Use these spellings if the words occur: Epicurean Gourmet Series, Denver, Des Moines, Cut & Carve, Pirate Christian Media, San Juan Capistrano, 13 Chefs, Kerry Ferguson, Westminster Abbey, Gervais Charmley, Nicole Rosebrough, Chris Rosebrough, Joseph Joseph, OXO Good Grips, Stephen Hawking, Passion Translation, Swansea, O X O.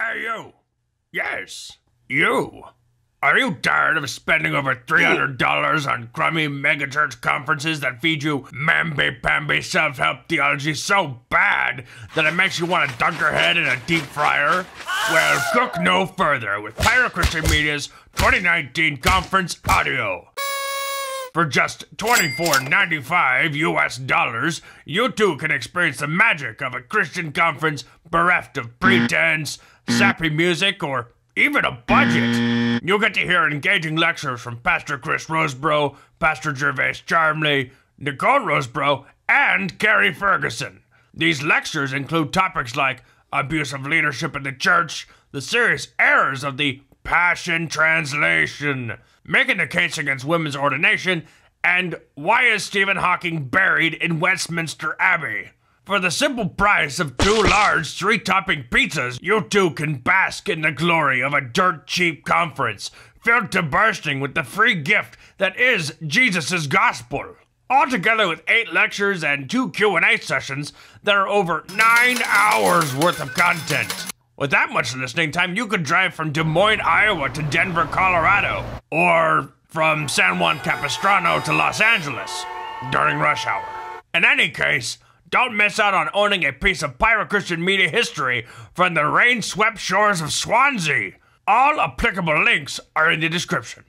Hey, you. Yes, you. Are you tired of spending over $300 on crummy megachurch conferences that feed you mamby-pamby self-help theology so bad that it makes you want to dunk your head in a deep fryer? Well, look no further with Pirate Christian Media's 2019 Conference Audio. For just $24.95 US dollars, you too can experience the magic of a Christian conference bereft of pretense, sappy music, or even a budget. You'll get to hear engaging lectures from Pastor Chris Rosebrough, Pastor Gervais Charmley, Nicole Rosebrough, and Kerry Ferguson. These lectures include topics like abuse of leadership in the church, the serious errors of the Passion Translation, making the case against women's ordination, and why is Stephen Hawking buried in Westminster Abbey? For the simple price of two large three-topping pizzas, you too can bask in the glory of a dirt-cheap conference, filled to bursting with the free gift that is Jesus' gospel. Altogether with 8 lectures and 2 Q&A sessions, there are over 9 hours worth of content. With that much listening time, you could drive from Des Moines, Iowa to Denver, Colorado, or from San Juan Capistrano to Los Angeles during rush hour. In any case, don't miss out on owning a piece of Pirate Christian Media history from the rain-swept shores of Swansea. All applicable links are in the description.